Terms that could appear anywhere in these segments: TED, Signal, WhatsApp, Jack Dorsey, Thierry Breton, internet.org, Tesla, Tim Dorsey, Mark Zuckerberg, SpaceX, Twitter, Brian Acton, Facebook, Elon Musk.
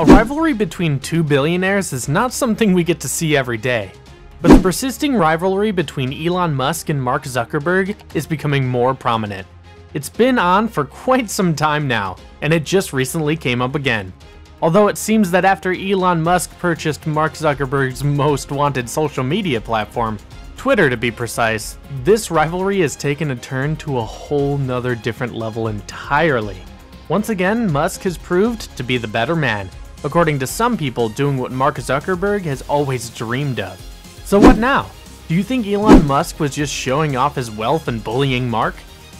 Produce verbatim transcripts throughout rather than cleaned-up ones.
A rivalry between two billionaires is not something we get to see every day, but the persisting rivalry between Elon Musk and Mark Zuckerberg is becoming more prominent. It's been on for quite some time now, and it just recently came up again. Although it seems that after Elon Musk purchased Mark Zuckerberg's most wanted social media platform, Twitter to be precise, this rivalry has taken a turn to a whole nother different level entirely. Once again, Musk has proved to be the better man, according to some people doing what Mark Zuckerberg has always dreamed of. So what now? Do you think Elon Musk was just showing off his wealth and bullying Mark?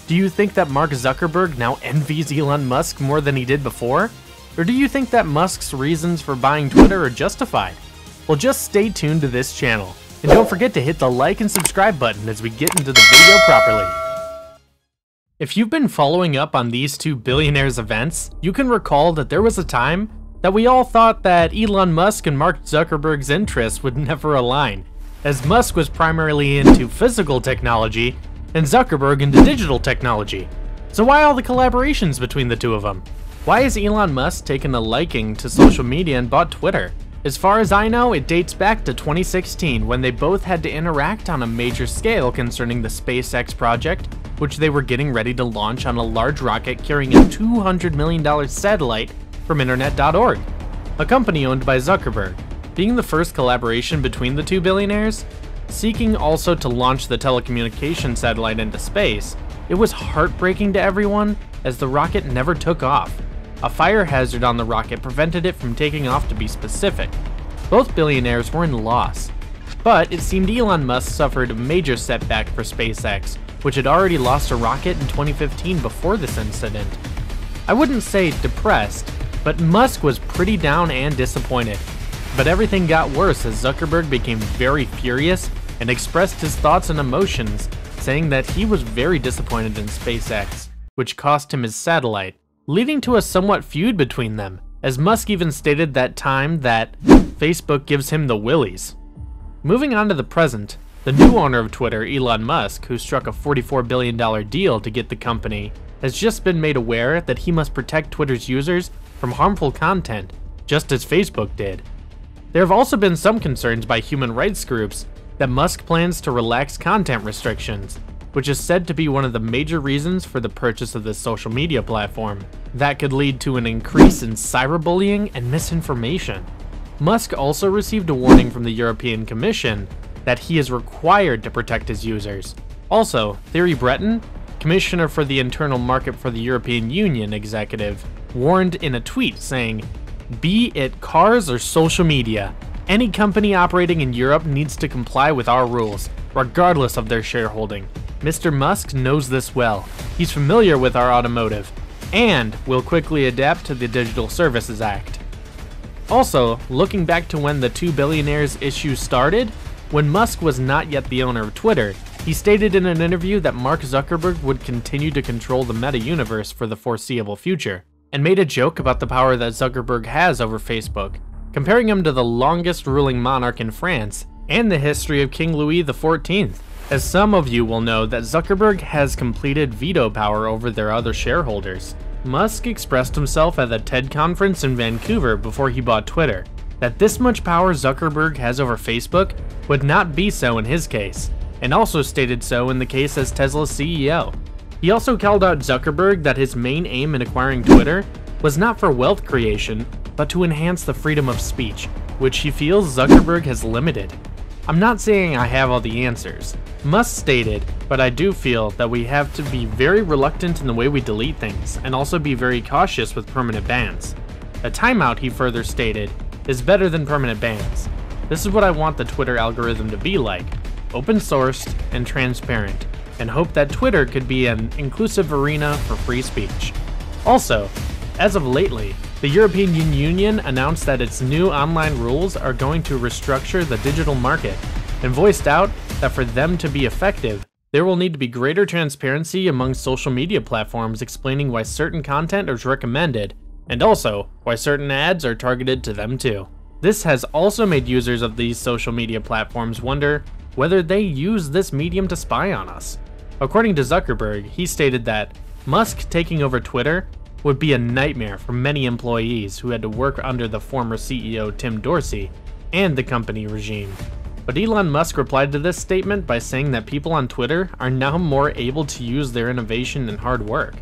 Do you think that Mark Zuckerberg now envies Elon Musk more than he did before? Or do you think that Musk's reasons for buying Twitter are justified? Well, just stay tuned to this channel, and don't forget to hit the like and subscribe button as we get into the video properly. If you've been following up on these two billionaires' events, you can recall that there was a time that we all thought that Elon Musk and Mark Zuckerberg's interests would never align, as Musk was primarily into physical technology and Zuckerberg into digital technology. So why all the collaborations between the two of them? Why has Elon Musk taken a liking to social media and bought Twitter? As far as I know, it dates back to twenty sixteen when they both had to interact on a major scale concerning the SpaceX project, which they were getting ready to launch on a large rocket carrying a two hundred million dollar satellite from internet dot org, a company owned by Zuckerberg. Being the first collaboration between the two billionaires, seeking also to launch the telecommunication satellite into space, it was heartbreaking to everyone as the rocket never took off. A fire hazard on the rocket prevented it from taking off, to be specific. Both billionaires were in loss, but it seemed Elon Musk suffered a major setback for SpaceX, which had already lost a rocket in twenty fifteen before this incident. I wouldn't say depressed, but Musk was pretty down and disappointed. But everything got worse as Zuckerberg became very furious and expressed his thoughts and emotions, saying that he was very disappointed in SpaceX, which cost him his satellite, leading to a somewhat feud between them, as Musk even stated that time that Facebook gives him the willies. Moving on to the present, the new owner of Twitter, Elon Musk, who struck a forty-four billion dollar deal to get the company, has just been made aware that he must protect Twitter's users from harmful content, just as Facebook did. There have also been some concerns by human rights groups that Musk plans to relax content restrictions, which is said to be one of the major reasons for the purchase of this social media platform. That could lead to an increase in cyberbullying and misinformation. Musk also received a warning from the European Commission that he is required to protect his users. Also, Thierry Breton, Commissioner for the Internal Market for the European Union executive, warned in a tweet saying, "Be it cars or social media, any company operating in Europe needs to comply with our rules, regardless of their shareholding. Mister Musk knows this well. He's familiar with our automotive and will quickly adapt to the Digital Services Act." Also, looking back to when the two billionaires issue started, when Musk was not yet the owner of Twitter, he stated in an interview that Mark Zuckerberg would continue to control the meta universe for the foreseeable future, and made a joke about the power that Zuckerberg has over Facebook, comparing him to the longest ruling monarch in France and the history of King Louis the fourteenth. As some of you will know, that Zuckerberg has completed veto power over their other shareholders. Musk expressed himself at the TED conference in Vancouver before he bought Twitter, that this much power Zuckerberg has over Facebook would not be so in his case, and also stated so in the case as Tesla's C E O. He also called out Zuckerberg that his main aim in acquiring Twitter was not for wealth creation, but to enhance the freedom of speech, which he feels Zuckerberg has limited. I'm not saying I have all the answers, Musk stated, but I do feel that we have to be very reluctant in the way we delete things, and also be very cautious with permanent bans. A timeout, he further stated, is better than permanent bans. This is what I want the Twitter algorithm to be like, open sourced and transparent, and hope that Twitter could be an inclusive arena for free speech. Also, as of lately, the European Union announced that its new online rules are going to restructure the digital market, and voiced out that for them to be effective, there will need to be greater transparency among social media platforms explaining why certain content is recommended, and also why certain ads are targeted to them too. This has also made users of these social media platforms wonder whether they use this medium to spy on us. According to Zuckerberg, he stated that Musk taking over Twitter would be a nightmare for many employees who had to work under the former C E O Tim Dorsey and the company regime. But Elon Musk replied to this statement by saying that people on Twitter are now more able to use their innovation and hard work.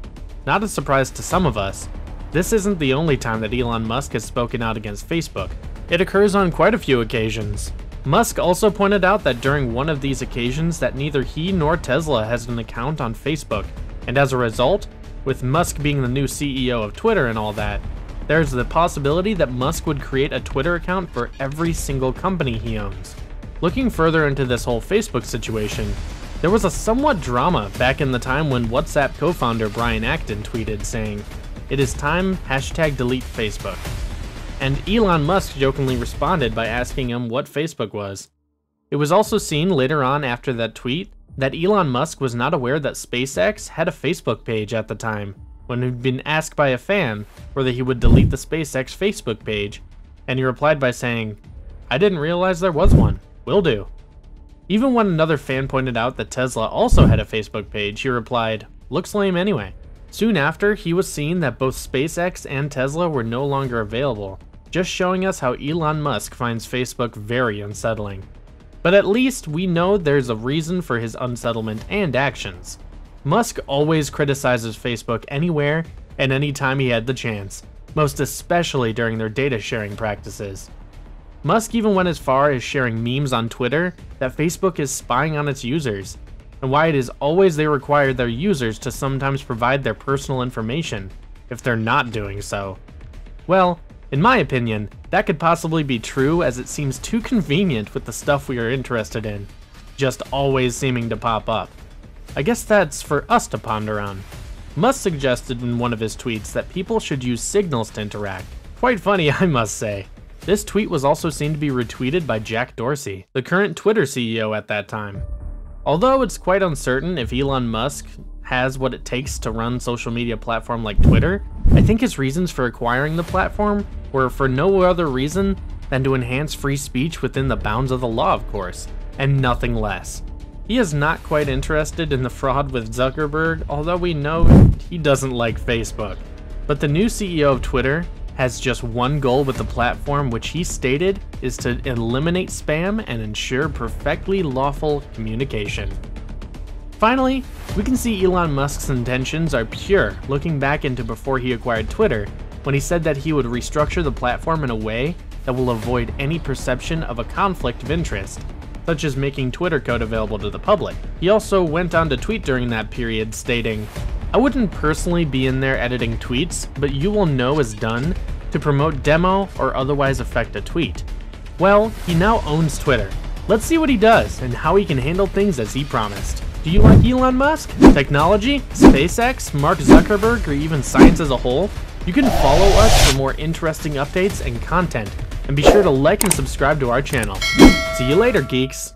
Not a surprise to some of us, this isn't the only time that Elon Musk has spoken out against Facebook. It occurs on quite a few occasions. Musk also pointed out that during one of these occasions that neither he nor Tesla has an account on Facebook, and as a result, with Musk being the new C E O of Twitter and all that, there's the possibility that Musk would create a Twitter account for every single company he owns. Looking further into this whole Facebook situation, there was a somewhat drama back in the time when WhatsApp co-founder Brian Acton tweeted saying, "It is time, hashtag delete Facebook." And Elon Musk jokingly responded by asking him what Facebook was. It was also seen later on after that tweet that Elon Musk was not aware that SpaceX had a Facebook page at the time, when he'd been asked by a fan whether he would delete the SpaceX Facebook page, and he replied by saying, "I didn't realize there was one, will do." Even when another fan pointed out that Tesla also had a Facebook page, he replied, "Looks lame anyway." Soon after, he was seen that both SpaceX and Tesla were no longer available, just showing us how Elon Musk finds Facebook very unsettling. But at least we know there's a reason for his unsettlement and actions. Musk always criticizes Facebook anywhere and anytime he had the chance, most especially during their data sharing practices. Musk even went as far as sharing memes on Twitter that Facebook is spying on its users, and why it is always they require their users to sometimes provide their personal information if they're not doing so. Well, in my opinion, that could possibly be true, as it seems too convenient with the stuff we are interested in, just always seeming to pop up. I guess that's for us to ponder on. Musk suggested in one of his tweets that people should use signals to interact. Quite funny, I must say. This tweet was also seen to be retweeted by Jack Dorsey, the current Twitter C E O at that time. Although it's quite uncertain if Elon Musk has what it takes to run a social media platform like Twitter, I think his reasons for acquiring the platform were for no other reason than to enhance free speech within the bounds of the law, of course, and nothing less. He is not quite interested in the fraud with Zuckerberg, although we know he doesn't like Facebook. But the new C E O of Twitter has just one goal with the platform, which he stated is to eliminate spam and ensure perfectly lawful communication. Finally, we can see Elon Musk's intentions are pure, looking back into before he acquired Twitter, when he said that he would restructure the platform in a way that will avoid any perception of a conflict of interest, such as making Twitter code available to the public. He also went on to tweet during that period stating, "I wouldn't personally be in there editing tweets, but you will know is done to promote demo or otherwise affect a tweet." Well, he now owns Twitter. Let's see what he does and how he can handle things as he promised. Do you like Elon Musk, technology, SpaceX, Mark Zuckerberg, or even science as a whole? You can follow us for more interesting updates and content, and be sure to like and subscribe to our channel. See you later, geeks!